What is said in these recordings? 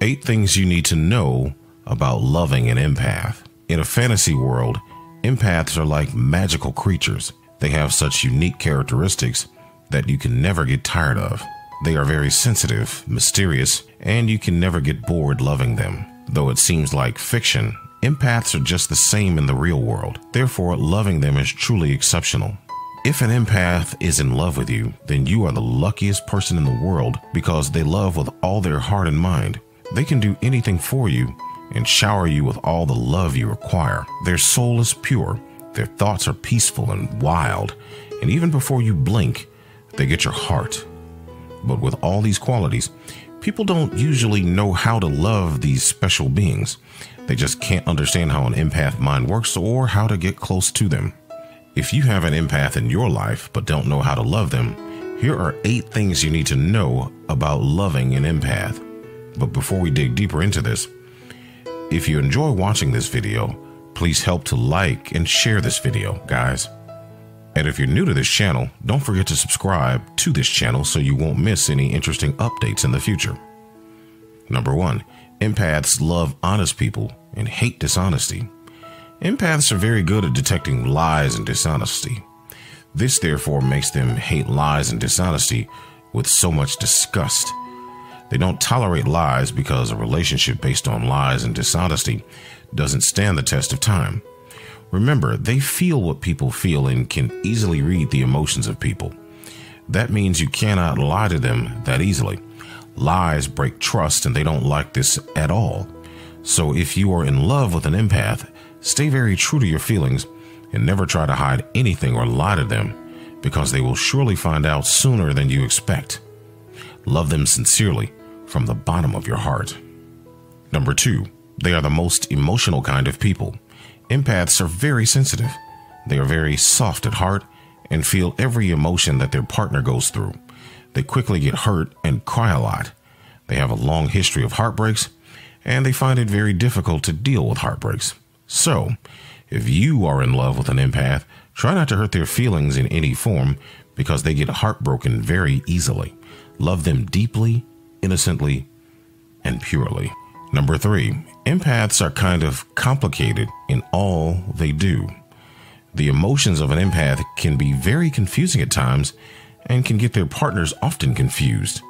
8 things you need to know about loving an empath. In a fantasy world, empaths are like magical creatures. They have such unique characteristics that you can never get tired of. They are very sensitive, mysterious, and you can never get bored loving them. Though it seems like fiction, empaths are just the same in the real world. Therefore, loving them is truly exceptional. If an empath is in love with you, then you are the luckiest person in the world because they love with all their heart and mind. They can do anything for you and shower you with all the love you require. Their soul is pure, their thoughts are peaceful and wild, and even before you blink, they get your heart. But with all these qualities, people don't usually know how to love these special beings. They just can't understand how an empath mind works or how to get close to them. If you have an empath in your life but don't know how to love them, here are 8 things you need to know about loving an empath. But before we dig deeper into this, if you enjoy watching this video, please help to like and share this video, guys. And if you're new to this channel, don't forget to subscribe to this channel so you won't miss any interesting updates in the future. Number 1, empaths love honest people and hate dishonesty. Empaths are very good at detecting lies and dishonesty. This therefore makes them hate lies and dishonesty with so much disgust. They don't tolerate lies because a relationship based on lies and dishonesty doesn't stand the test of time. Remember, they feel what people feel and can easily read the emotions of people. That means you cannot lie to them that easily. Lies break trust, and they don't like this at all. So if you are in love with an empath, stay very true to your feelings and never try to hide anything or lie to them, because they will surely find out sooner than you expect. Love them sincerely, from the bottom of your heart. Number 2, they are the most emotional kind of people. Empaths are very sensitive. They are very soft at heart and feel every emotion that their partner goes through. They quickly get hurt and cry a lot. They have a long history of heartbreaks, and they find it very difficult to deal with heartbreaks. So, if you are in love with an empath, try not to hurt their feelings in any form because they get heartbroken very easily. Love them deeply, innocently, and purely. Number 3, empaths are kind of complicated in all they do. The emotions of an empath can be very confusing at times and can get their partners often confused.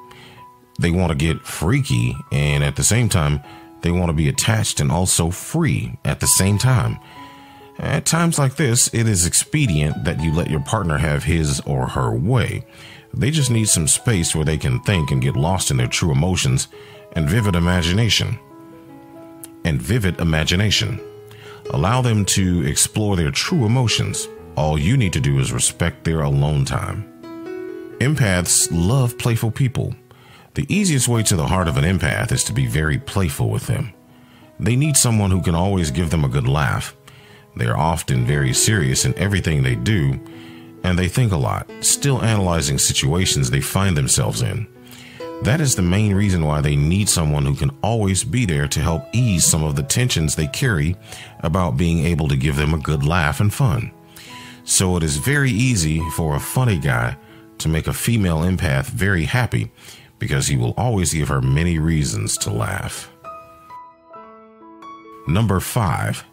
They want to get freaky, and at the same time, they want to be attached and also free at the same time. At times like this, it is expedient that you let your partner have his or her way. They just need some space where they can think and get lost in their true emotions and vivid imagination. Allow them to explore their true emotions. All you need to do is respect their alone time. Empaths love playful people. The easiest way to the heart of an empath is to be very playful with them. They need someone who can always give them a good laugh. They are often very serious in everything they do, and they think a lot, still analyzing situations they find themselves in. That is the main reason why they need someone who can always be there to help ease some of the tensions they carry about being able to give them a good laugh and fun. So it is very easy for a funny guy to make a female empath very happy because he will always give her many reasons to laugh. Number 5,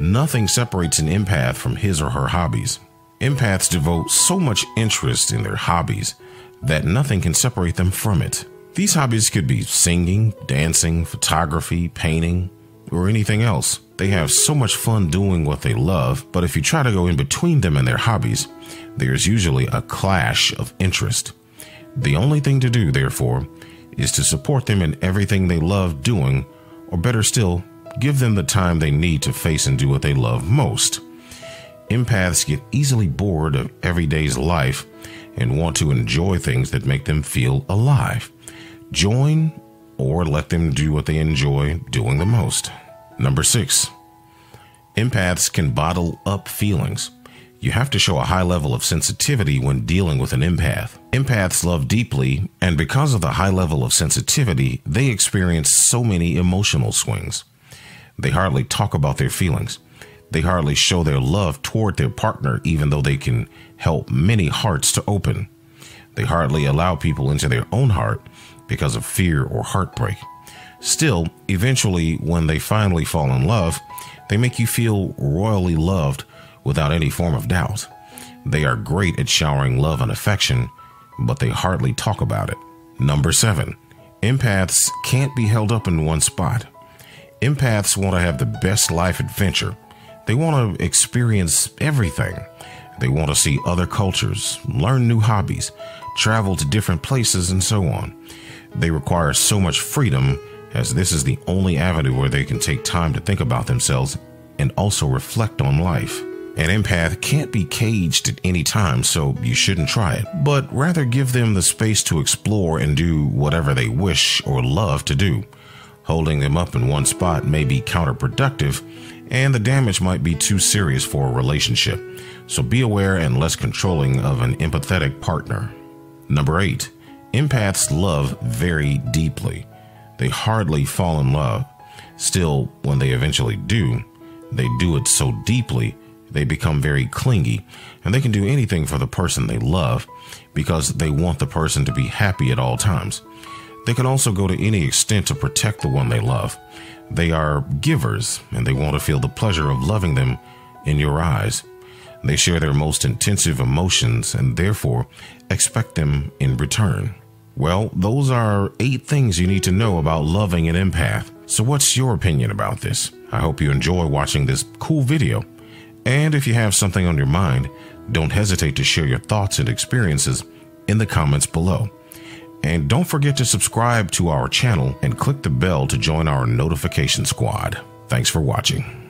nothing separates an empath from his or her hobbies. Empaths devote so much interest in their hobbies that nothing can separate them from it. These hobbies could be singing, dancing, photography, painting, or anything else. They have so much fun doing what they love, but if you try to go in between them and their hobbies, there's usually a clash of interest. The only thing to do, therefore, is to support them in everything they love doing, or better still, give them the time they need to face and do what they love most. Empaths get easily bored of everyday's life and want to enjoy things that make them feel alive. Join or let them do what they enjoy doing the most. Number 6, empaths can bottle up feelings. You have to show a high level of sensitivity when dealing with an empath. Empaths love deeply, and because of the high level of sensitivity, they experience so many emotional swings. They hardly talk about their feelings. They hardly show their love toward their partner, even though they can help many hearts to open. They hardly allow people into their own heart because of fear or heartbreak. Still, eventually, when they finally fall in love, they make you feel royally loved without any form of doubt. They are great at showering love and affection, but they hardly talk about it. Number 7. Empaths can't be held up in one spot. Empaths want to have the best life adventure. They want to experience everything. They want to see other cultures, learn new hobbies, travel to different places, and so on. They require so much freedom, as this is the only avenue where they can take time to think about themselves and also reflect on life. An empath can't be caged at any time, so you shouldn't try it, but rather give them the space to explore and do whatever they wish or love to do. Holding them up in one spot may be counterproductive, and the damage might be too serious for a relationship. So be aware and less controlling of an empathetic partner. Number 8. Empaths love very deeply. They hardly fall in love. Still, when they eventually do, they do it so deeply, they become very clingy, and they can do anything for the person they love because they want the person to be happy at all times. They can also go to any extent to protect the one they love. They are givers, and they want to feel the pleasure of loving them in your eyes. They share their most intensive emotions and therefore expect them in return. Well, those are 8 things you need to know about loving an empath. So what's your opinion about this? I hope you enjoy watching this cool video. And if you have something on your mind, don't hesitate to share your thoughts and experiences in the comments below. And don't forget to subscribe to our channel and click the bell to join our notification squad. Thanks for watching.